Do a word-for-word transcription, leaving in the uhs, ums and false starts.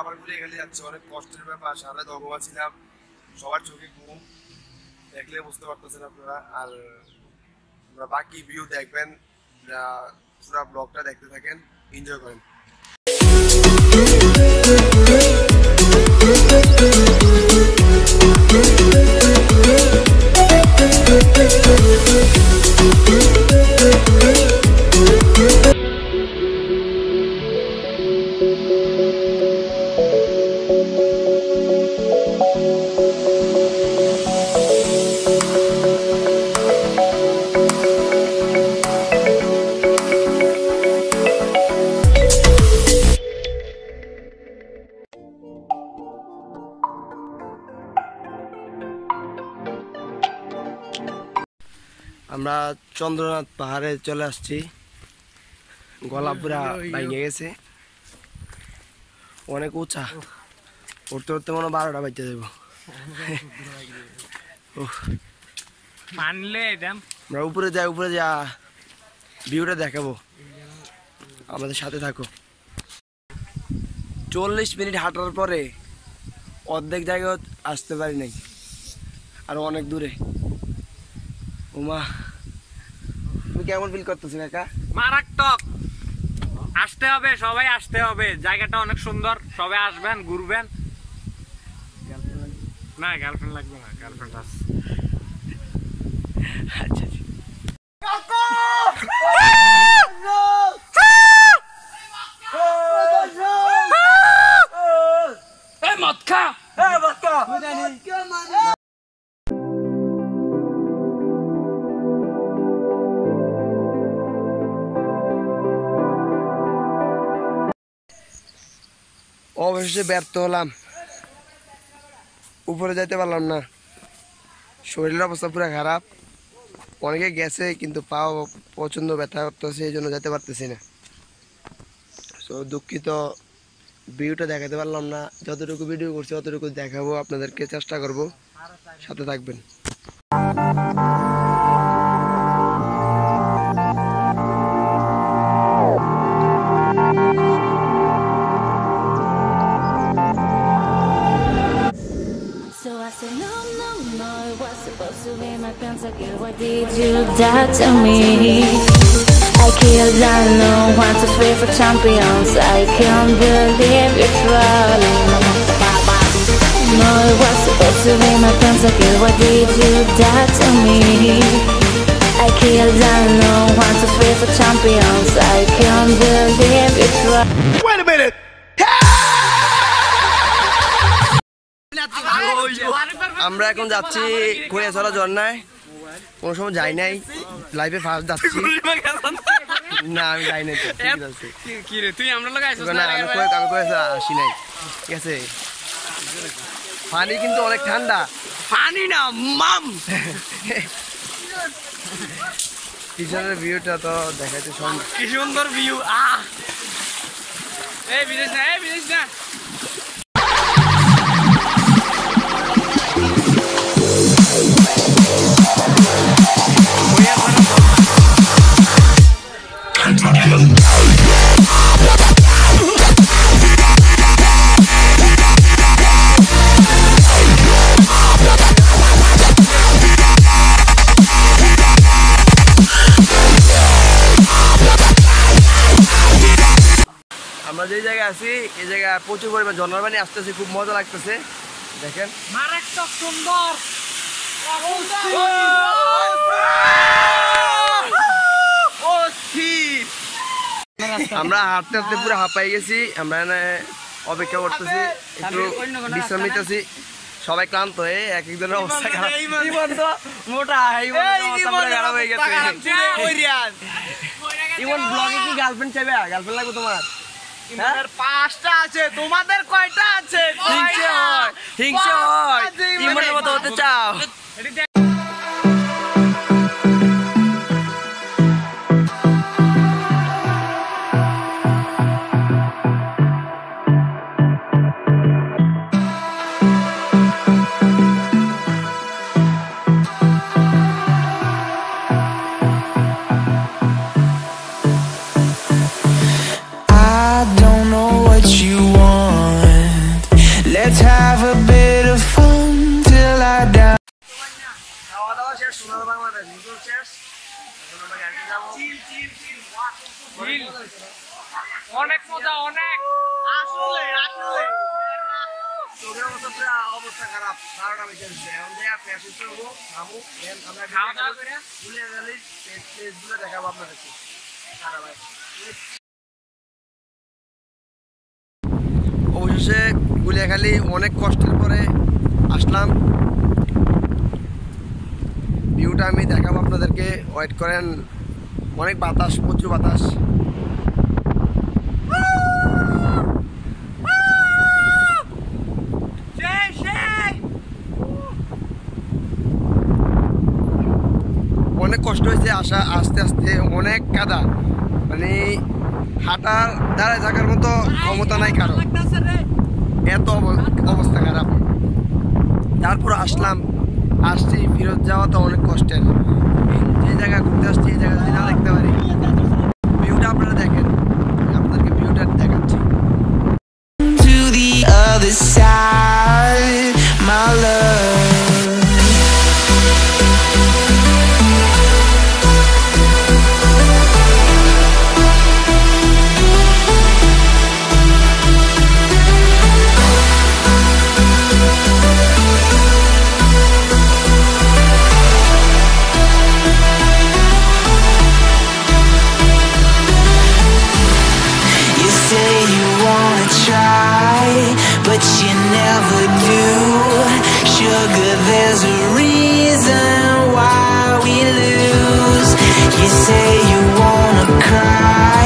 আবার ঘুরে গেলে যাচ্ছে, অনেক কষ্টের ব্যাপার। সারা দগবা ছিলাম, সবার চোখে ঘুম, দেখলে বুঝতে পারতেছেন আপনারা। আর বাকি ভিউ দেখবেন, পুরো ব্লগটা দেখতে থাকেন, এনজয় করেন। আমরা চন্দ্রনাথ পাহাড়ে চলে আসছি। গোলাপুরা ভেঙে গেছে, অনেক উঁচা, উঠতে উঠতে মনে বারোটা বাজতে যাব। আমরা উপরে যাই, উপরে যা ভিউটা দেখাবো, আমাদের সাথে থাকো। চল্লিশ মিনিট হাঁটার পরে অর্ধেক জায়গায় আসতে পারি নাই, আর অনেক দূরে। উমা তুমি কেমন ফিল করতেছি কাকা? মারাত্মক। আসতে হবে, সবাই আসতে হবে, জায়গাটা অনেক সুন্দর, সবাই আসবেন, ঘুরবেন। না গার্লফ্রেন্ড লাগবে না, গার্লফ্রেন্ড আছে। আচ্ছা অবশেষে ব্যর্থ হলাম, উপরে যেতে পারলাম না, শরীরের অবস্থা পুরো খারাপ। অনেকে গেছে কিন্তু পাও প্রচন্ড ব্যথা করতেছে, এই জন্য যেতে পারতেছি না। তো দুঃখিত, ভিডিওটা দেখাতে পারলাম না। যতটুকু ভিডিও করছি ততটুকু দেখাবো আপনাদেরকে, চেষ্টা করব, সাথে থাকবেন। Did you die to me? I killed, I know, want to fight for champions. I can't believe it's falling. No, it was supposed to be my friends again. Why did you die to me? I killed, I know, want to fight for champions. I can't believe it's falling. Wait a minute! আমরা এখন যাচ্ছি খোয়াছড়া ঝর্ণায়। কোনো সময় যাই নাই, লাইফে first যাচ্ছি। না আমি যাই নাই, আসি নাই, ঠিক আছে। পানি কিন্তু অনেক ঠান্ডা, পানি না মাম। পিছনের ভিউটা তো দেখাইতে কি সুন্দর ভিউ। আহ এই বিদেশ না, এই বিদেশ না। আমরা যে জায়গায় আছি এই জায়গায় প্রচুর পরিমাণ ঝর্ণার পানি আসতেছে, খুব মজা লাগতেছে। দেখেন মারাত্মক সুন্দর। আমরা হাঁটতে হাঁটতে পুরো হাঁপাই গেছি। আমরা অপেক্ষা করতেছি, একটু বিশ্রাম নিতেছি, সবাই ক্লান্ত হয়ে এক একজনের অবস্থা খারাপ। ব্লগে কি গার্লফ্রেন্ড চাইবে? গার্লফ্রেন্ড লাগবে তোমার? পাঁচটা আছে, তোমাদের কয়টা আছে? হতে চাও? I don't know what you want. অনেক মজা অনেক আসলে আসলে তোমরা মত পুরো অবস্থা খারাপ ধারণা মিশছে এখন যে আপনি অসুস্থ হবো আমু দেন আমরা খাওয়া দাওয়া করে ভুলে গেলে পেজ পেজ গুলো দেখাবো আপনাদেরকে সারা ভাই অবশেষে গুলিয়াখালী অনেক কষ্টের পরে আসলাম ভিউটা আমি দেখাবো আপনাদেরকে ওয়েট করেন অনেক বাতাস প্রচুর বাতাস অনেক কষ্ট হয়েছে আসা আস্তে আস্তে অনেক কাদা মানে হাঁটার দাঁড়ায় থাকার মতো ক্ষমতা নাই কারণ এত অবস্থা খারাপ তারপর আসলাম আসছি ফিরত যাওয়া তো অনেক কষ্টের যে জায়গা ঘুরতে আসছি এই জায়গা যদি না দেখতে পারি ভিউটা আপনারা দেখেন আপনাদেরকে ভিউটা দেখাচ্ছি Say you wanna cry